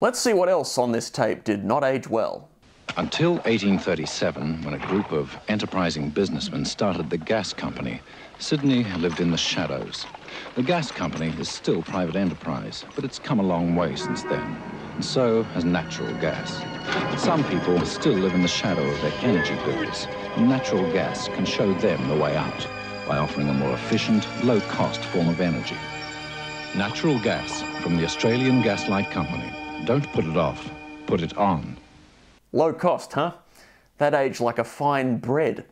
Let's see what else on this tape did not age well. Until 1837, when a group of enterprising businessmen started the Gas Company, Sydney lived in the shadows. The Gas Company is still private enterprise, but it's come a long way since then, and so has natural gas. Some people still live in the shadow of their energy bills, and natural gas can show them the way out by offering a more efficient, low-cost form of energy. Natural gas from the Australian Gas Light Company. Don't put it off, put it on. Low cost, huh? That aged like a fine bread.